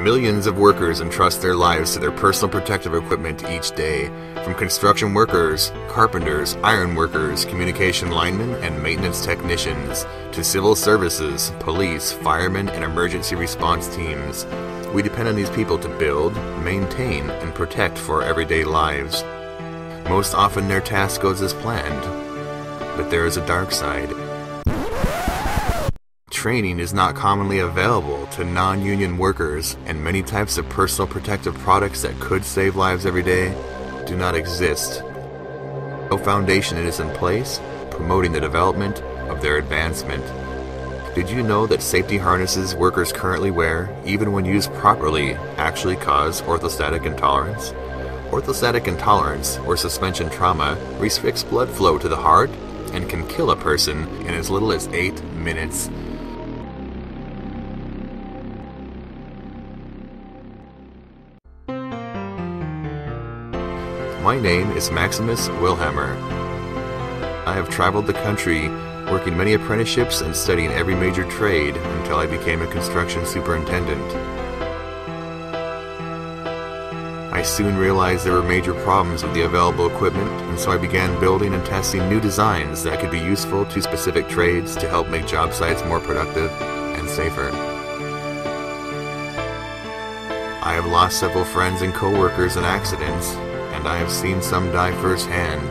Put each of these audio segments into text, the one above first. Millions of workers entrust their lives to their personal protective equipment each day, from construction workers, carpenters, iron workers, communication linemen, and maintenance technicians, to civil services, police, firemen, and emergency response teams. We depend on these people to build, maintain, and protect for our everyday lives. Most often their task goes as planned, but there is a dark side. Training is not commonly available to non-union workers, and many types of personal protective products that could save lives every day do not exist. No foundation is in place promoting the development of their advancement. Did you know that safety harnesses workers currently wear, even when used properly, actually cause orthostatic intolerance? Orthostatic intolerance, or suspension trauma, restricts blood flow to the heart and can kill a person in as little as 8 minutes. My name is Maximus Willhammer. I have traveled the country, working many apprenticeships and studying every major trade until I became a construction superintendent. I soon realized there were major problems with the available equipment, and so I began building and testing new designs that could be useful to specific trades to help make job sites more productive and safer. I have lost several friends and co-workers in accidents, and I have seen some die firsthand.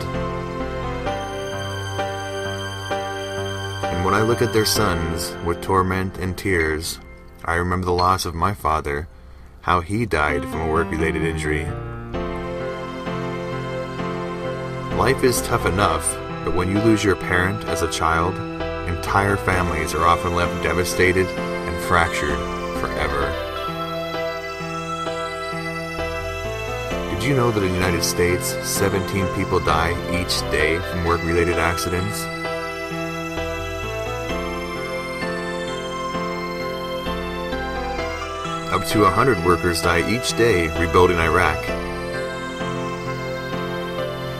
And when I look at their sons with torment and tears, I remember the loss of my father, how he died from a work-related injury. Life is tough enough, but when you lose your parent as a child, entire families are often left devastated and fractured forever. Did you know that in the United States, 17 people die each day from work-related accidents? Up to 100 workers die each day rebuilding Iraq.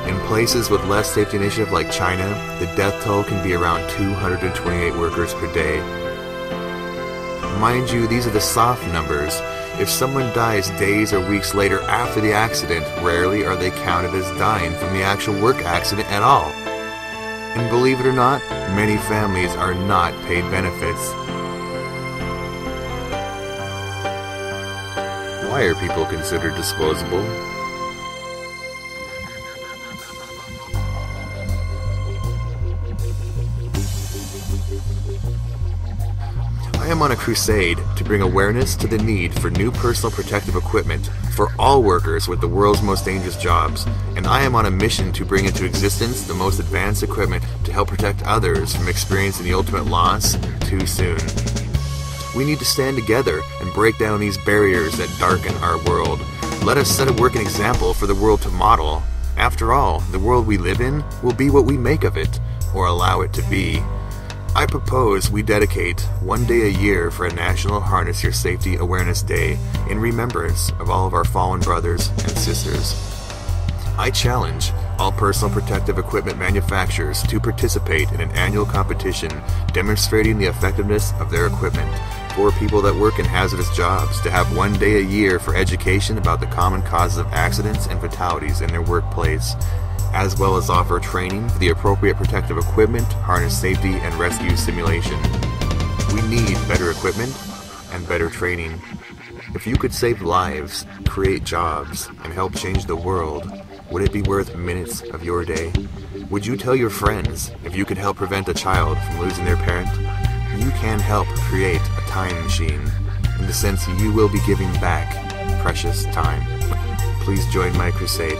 In places with less safety initiative like China, the death toll can be around 228 workers per day. Mind you, these are the soft numbers. If someone dies days or weeks later after the accident, rarely are they counted as dying from the actual work accident at all. And believe it or not, many families are not paid benefits. Why are people considered disposable? I am on a crusade to bring awareness to the need for new personal protective equipment for all workers with the world's most dangerous jobs, and I am on a mission to bring into existence the most advanced equipment to help protect others from experiencing the ultimate loss too soon. We need to stand together and break down these barriers that darken our world. Let us set a working example for the world to model. After all, the world we live in will be what we make of it, or allow it to be. I propose we dedicate one day a year for a National Harness Your Safety Awareness Day in remembrance of all of our fallen brothers and sisters. I challenge all personal protective equipment manufacturers to participate in an annual competition demonstrating the effectiveness of their equipment for people that work in hazardous jobs to have one day a year for education about the common causes of accidents and fatalities in their workplace, as well as offer training for the appropriate protective equipment, harness safety, and rescue simulation. We need better equipment and better training. If you could save lives, create jobs, and help change the world, would it be worth minutes of your day? Would you tell your friends if you could help prevent a child from losing their parent? You can help create a time machine, in the sense you will be giving back precious time. Please join my crusade.